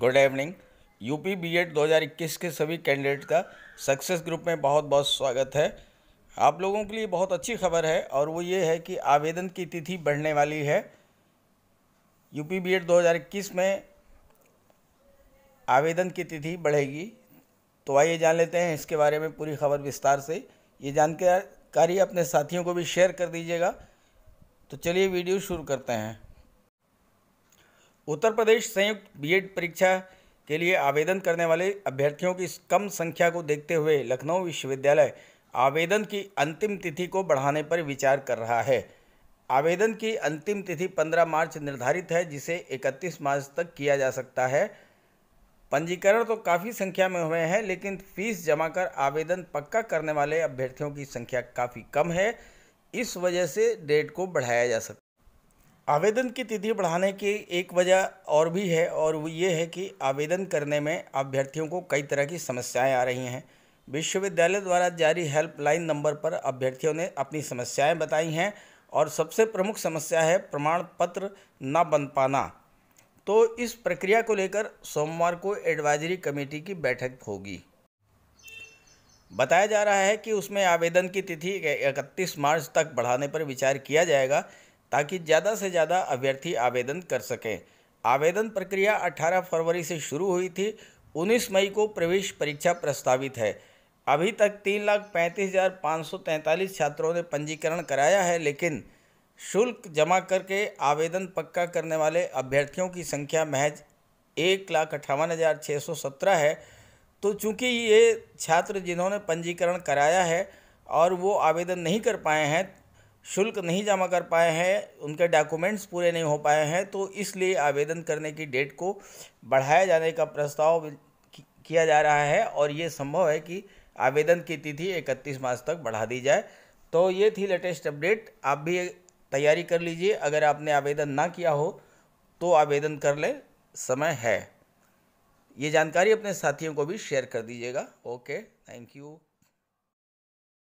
Good evening. UP BEd 2021 के सभी candidate का सक्सेस ग्रुप में बहुत बहुत स्वागत है। आप लोगों के लिए बहुत अच्छी खबर है और वो ये है कि आवेदन की तिथि बढ़ने वाली है। यूपी बीएड 2021 में आवेदन की तिथि बढ़ेगी, तो आइए जान लेते हैं इसके बारे में पूरी खबर विस्तार से। ये जानकारी अपने साथियों को भी शेयर कर दीजिएगा। तो चलिए वीडियो शुरू करते हैं। उत्तर प्रदेश संयुक्त बीएड परीक्षा के लिए आवेदन करने वाले अभ्यर्थियों की कम संख्या को देखते हुए लखनऊ विश्वविद्यालय आवेदन की अंतिम तिथि को बढ़ाने पर विचार कर रहा है। आवेदन की अंतिम तिथि 15 मार्च निर्धारित है, जिसे 31 मार्च तक किया जा सकता है। पंजीकरण तो काफ़ी संख्या में हुए हैं, लेकिन फीस जमा कर आवेदन पक्का करने वाले अभ्यर्थियों की संख्या काफ़ी कम है। इस वजह से डेट को बढ़ाया जा सकता है। आवेदन की तिथि बढ़ाने की एक वजह और भी है, और वो ये है कि आवेदन करने में अभ्यर्थियों को कई तरह की समस्याएं आ रही हैं। विश्वविद्यालय द्वारा जारी हेल्पलाइन नंबर पर अभ्यर्थियों ने अपनी समस्याएं बताई हैं, और सबसे प्रमुख समस्या है प्रमाण पत्र ना बन पाना। तो इस प्रक्रिया को लेकर सोमवार को एडवाइजरी कमेटी की बैठक होगी। बताया जा रहा है कि उसमें आवेदन की तिथि 31 मार्च तक बढ़ाने पर विचार किया जाएगा, ताकि ज़्यादा से ज़्यादा अभ्यर्थी आवेदन कर सकें। आवेदन प्रक्रिया 18 फरवरी से शुरू हुई थी। 19 मई को प्रवेश परीक्षा प्रस्तावित है। अभी तक 3,35,543 छात्रों ने पंजीकरण कराया है, लेकिन शुल्क जमा करके आवेदन पक्का करने वाले अभ्यर्थियों की संख्या महज 1,58,617 है। तो चूँकि ये छात्र जिन्होंने पंजीकरण कराया है और वो आवेदन नहीं कर पाए हैं, शुल्क नहीं जमा कर पाए हैं, उनके डॉक्यूमेंट्स पूरे नहीं हो पाए हैं, तो इसलिए आवेदन करने की डेट को बढ़ाया जाने का प्रस्ताव किया जा रहा है। और ये संभव है कि आवेदन की तिथि 31 मार्च तक बढ़ा दी जाए। तो ये थी लेटेस्ट अपडेट। आप भी तैयारी कर लीजिए। अगर आपने आवेदन ना किया हो तो आवेदन कर लें, समय है। ये जानकारी अपने साथियों को भी शेयर कर दीजिएगा। Okay, thank you.